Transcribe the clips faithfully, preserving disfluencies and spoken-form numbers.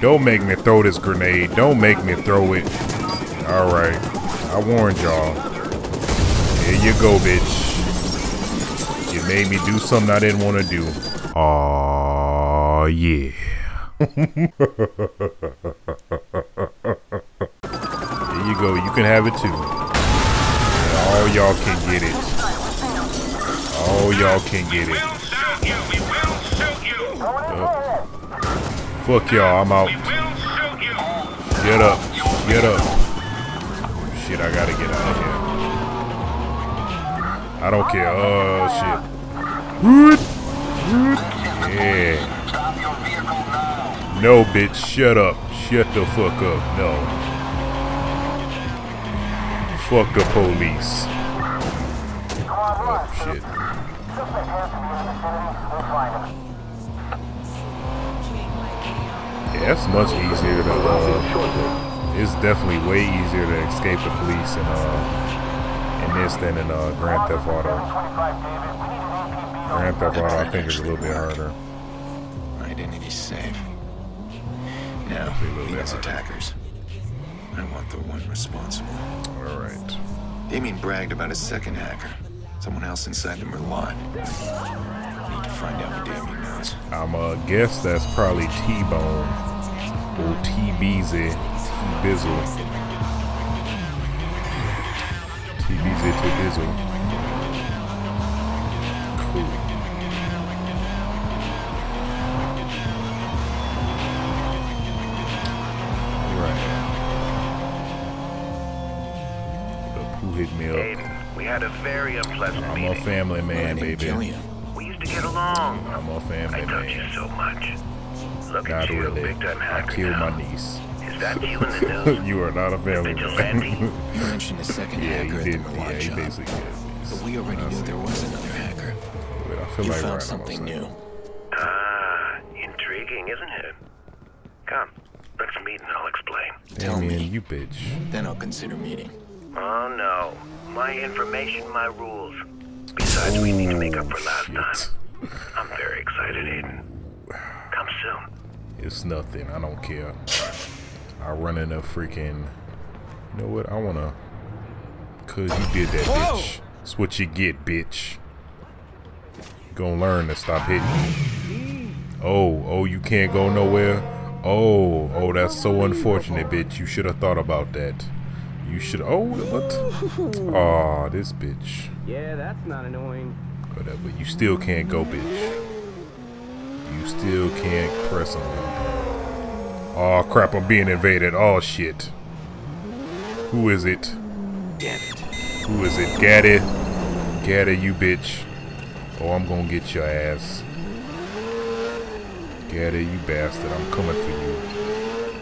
Don't make me throw this grenade. Don't make me throw it. Alright. I warned y'all. Here you go, bitch. You made me do something I didn't want to do. Aww, yeah. Here you go. You can have it, too. All y'all can get it. All y'all can get it. Oh. Fuck y'all. I'm out. Get up. Get up. Shit, I gotta get out of here. I don't care. Oh, shit. Yeah. No, bitch. Shut up. Shut the fuck up. No. Fuck the police. Oh, shit. Yeah, that's much easier to uh, it's definitely way easier to escape the police in, uh, in this than in uh, Grand Theft Auto. Grand Theft Auto, I think, is a little bit harder. Identity safe. Now, these attackers. I want the one responsible. All right. Damien bragged about his second hacker. Someone else inside the Merlaut. Need to find out what Damien knows. I'm uh, guess that's probably T-Bone or T-Beezy. T-Bizzle. T-Beezy, T-Bizzle. Cool. Right. Look, who hit me up? Aiden, we had a very unpleasant I'm meeting. A family man, baby. We used to get along. I'm a family I man. I love you so much. Look Not at you, really. Big time hacker. I killed now. my niece. You are not a family man. You mentioned a second yeah, hacker did, at the Merlaut yeah, job, basically did. But we already knew there was another hacker. Wait, I feel you like found right something new. Ah, intriguing, isn't it? Come, let's meet and I'll explain. Tell Damien, me, you bitch. Then I'll consider meeting. Oh no, my information, my rules. Besides, Ooh, we need to make up for last shit. time. I'm very excited, Aiden. Come soon. It's nothing. I don't care. I run in a freaking. You know what? I wanna. Cause you did that, Whoa. bitch. That's what you get, bitch. You gonna learn to stop hitting me. Oh, oh, you can't go nowhere. Oh, oh, that's so unfortunate, bitch. You should have thought about that. You should. Oh, what? Aw, oh, this bitch. Yeah, that's not annoying. Whatever. You still can't go, bitch. You still can't press on. Oh crap, I'm being invaded. Oh shit. Who is it? Damn it. Who is it? Gaddy. Gaddy, you bitch. Oh, I'm gonna get your ass. Gaddy, you bastard. I'm coming for you.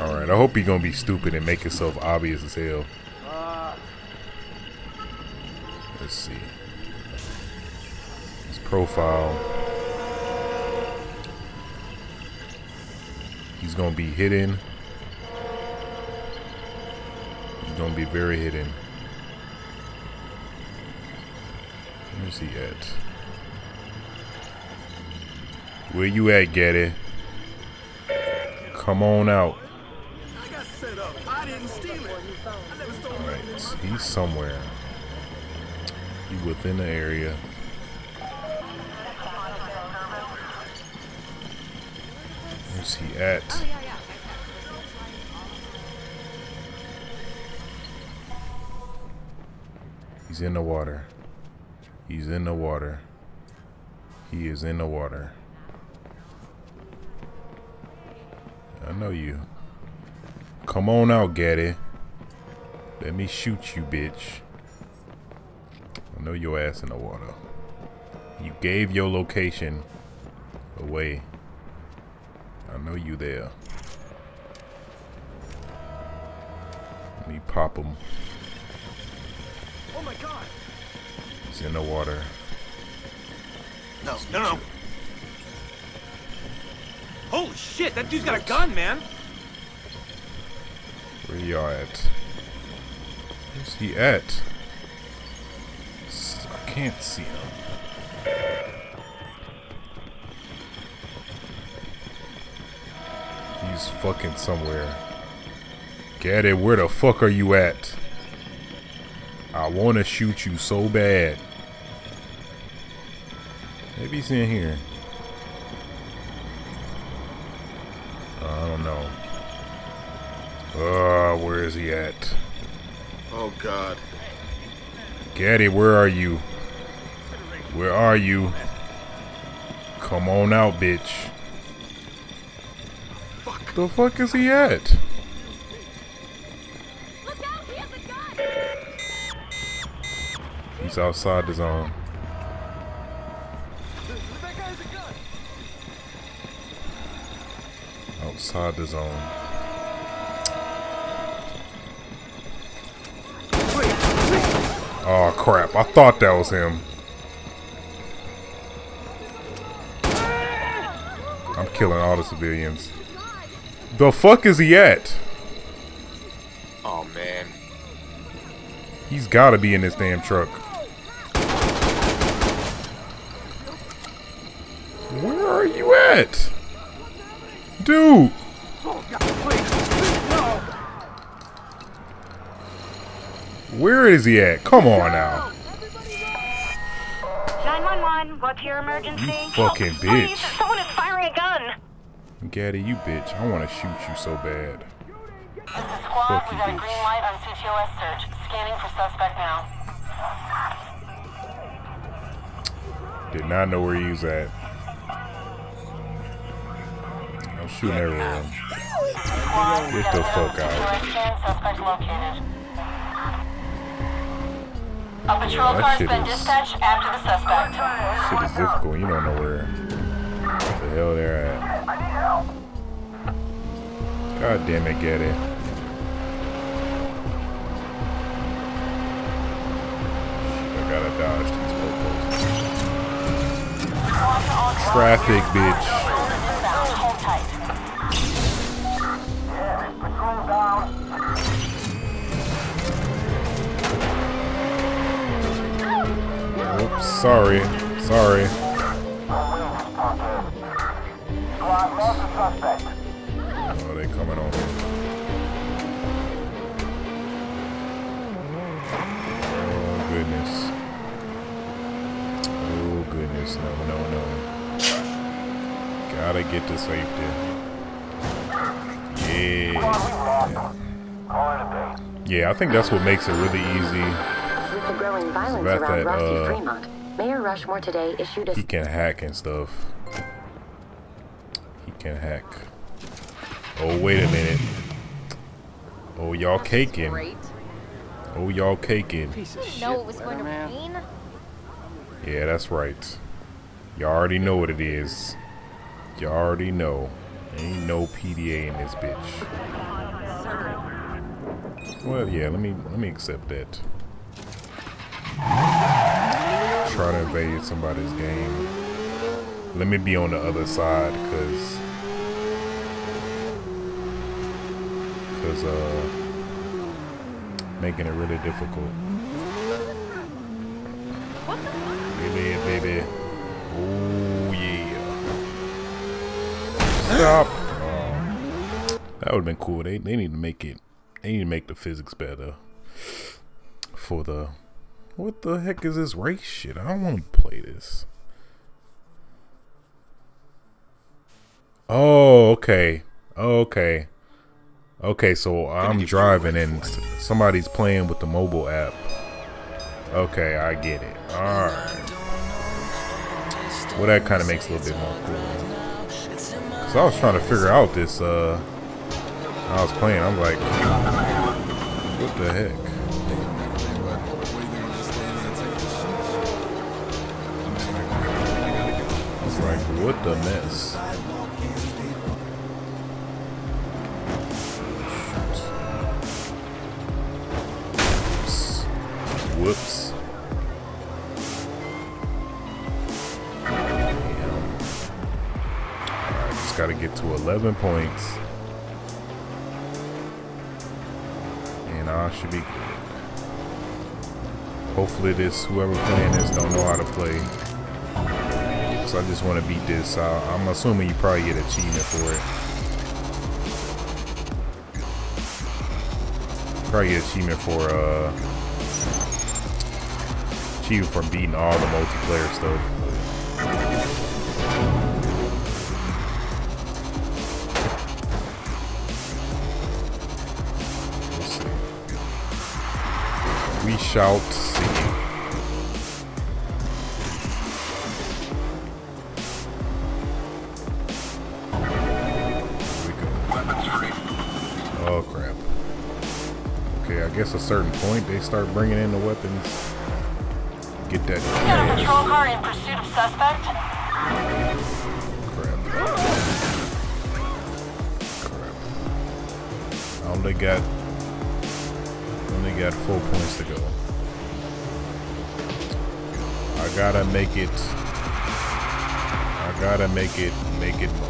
Alright, I hope you're gonna be stupid and make yourself obvious as hell. Let's see. His profile. He's gonna be hidden. He's gonna be very hidden. Where's he at? Where you at, Gaddy? Come on out. I got set up. I didn't steal it. I never stole it. Alright, he's somewhere. He's within the area. Where's he at? Oh, yeah, yeah. He's in the water. He's in the water. He is in the water. I know you. Come on out, Gaddy. Let me shoot you, bitch. I know your ass in the water. You gave your location away. I know you there. Let me pop him. Oh my god! He's in the water. No, Let's no, no! It. Holy shit! That dude's got a gun, man. Where y'all at? Where's he at? I can't see him. He's fucking somewhere. Gaddy, where the fuck are you at? I wanna shoot you so bad. Maybe he's in here. Uh, I don't know. Uh, where is he at? Oh God. Gaddy, where are you? Where are you? Come on out, bitch. Fuck. The fuck is he at? Look out, he has a gun. He's outside the zone. That guy has a gun. Outside the zone. Oh crap, I thought that was him. I'm killing all the civilians. The fuck is he at? Oh man. He's gotta be in this damn truck. Where are you at? Dude! Where is he at? Come on now. nine one one, what's your emergency? You fucking bitch. Please, someone is firing a gun. Gaddy, you bitch. I want to shoot you so bad. This is squad. Fuck, we got a green light on C T O S search. Scanning for suspect now. Did not know where he was at. I'm shooting everyone. Squad, get the fuck out. C T O S suspect located. A patrol yeah, car's been dispatched after the suspect. Shit is difficult. You don't know where the hell they're at. God damn it, Gaddy. Shit, I gotta dodge these po-pos. Traffic, bitch. Sorry, sorry. Oh, they coming on. Oh goodness. Oh goodness, no, no, no. Gotta get to safety. Yeah. Yeah, I think that's what makes it really easy. The growing violence about around that, Rossi uh, Fremont, Mayor Rushmore today issued a... He can hack and stuff. He can hack. Oh, wait a minute. Oh, y'all caking. Oh, y'all caking. Know it was going to rain. Yeah, that's right. Y'all already know what it is. Y'all already know. Ain't no P D A in this bitch. Well, yeah, let me, let me accept that. Try to invade somebody's game. Let me be on the other side, cause, cause uh, making it really difficult. Baby, baby. Oh yeah. Stop. Oh, that would've been cool. They they need to make it. They need to make the physics better for the. What the heck is this race shit? I don't want to play this. Oh, okay. Okay. Okay, so I'm driving and somebody's playing with the mobile app. Okay, I get it. Alright. Well, that kind of makes it a little bit more cool. Because I was trying to figure out this, uh... when I was playing, I'm like... what the heck? Like, what the mess? Oops. Whoops. Damn. Alright, just gotta get to eleven points. And I should be good. Hopefully this, whoever playing this, don't know how to play. So I just want to beat this. Uh, I'm assuming you probably get an achievement for it. Probably get achievement for uh achievement for beating all the multiplayer stuff. We'll see. We shall see. I guess a certain point they start bringing in the weapons. Get that. We got a patrol car in pursuit of suspect. Crap. Crap. I only got only got four points to go. I gotta make it. I gotta make it. Make it more.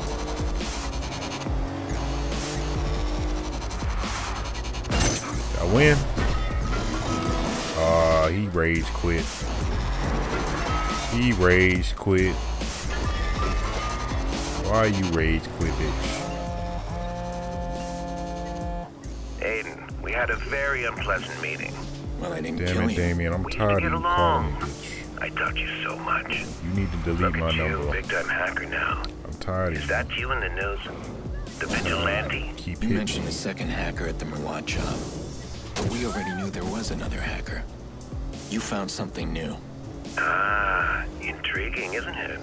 Win. Uh, he rage quit. He rage quit. Why you rage quit, bitch? Aiden, we had a very unpleasant meeting. Well, I didn't Damn kill it, you. Damien, I'm we tired of you calling me, bitch. I doubt you so much. You need to delete Look my number. You, big time hacker now. I'm tired Is of you. Is that you in the news? The vigilante? Keep you hitting. mentioned the second hacker at the Merlaut job. But we already knew there was another hacker. You found something new. Ah, intriguing, isn't it?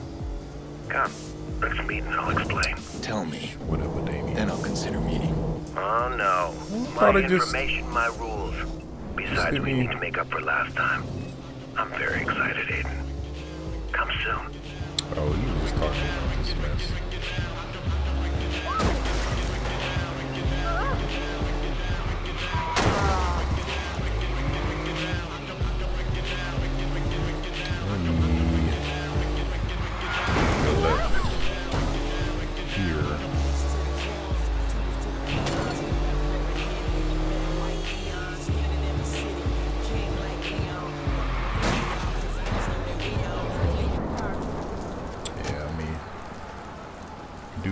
Come, let's meet and I'll explain. Tell me. Whatever, Damien. Then I'll consider meeting. Oh, no. My information, just... my rules. Besides, we need to make up for last time. I'm very excited, Aiden. Come soon. Oh, you were just talking about this mess.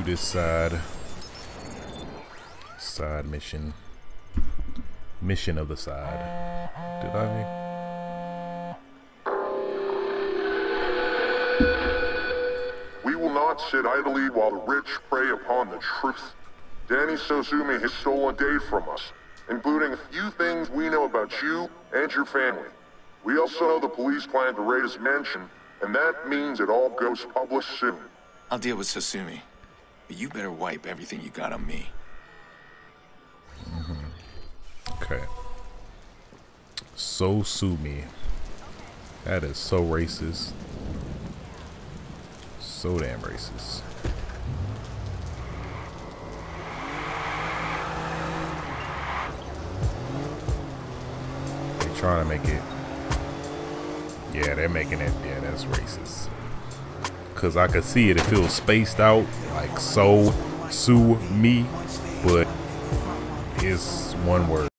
This side side mission mission of the side. Did I? We will not sit idly while the rich prey upon the truth. Danny Sozumi has stolen a day from us, including a few things we know about you and your family. We also know the police plan to raid his mansion, and that means it all goes public soon. I'll deal with Sozumi. But you better wipe everything you got on me. Mm-hmm. Okay. So sue me. That is so racist. So damn racist. They're trying to make it. Yeah, they're making it. Yeah, that's racist. Cause I could see it, it feels spaced out, like so, sue me, but it's one word.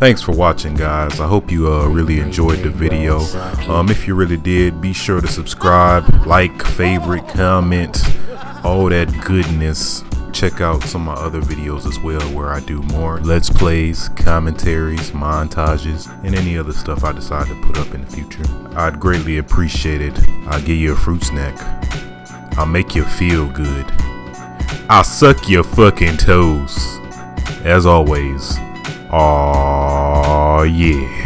Thanks for watching, guys. I hope you uh, really enjoyed the video. Um, if you really did, be sure to subscribe, like, favorite, comment, all that goodness. Check out some of my other videos as well, where I do more let's plays, commentaries, montages, and any other stuff I decide to put up in the future. I'd greatly appreciate it. I'll give you a fruit snack. I'll make you feel good. I'll suck your fucking toes. As always. Aww, yeah.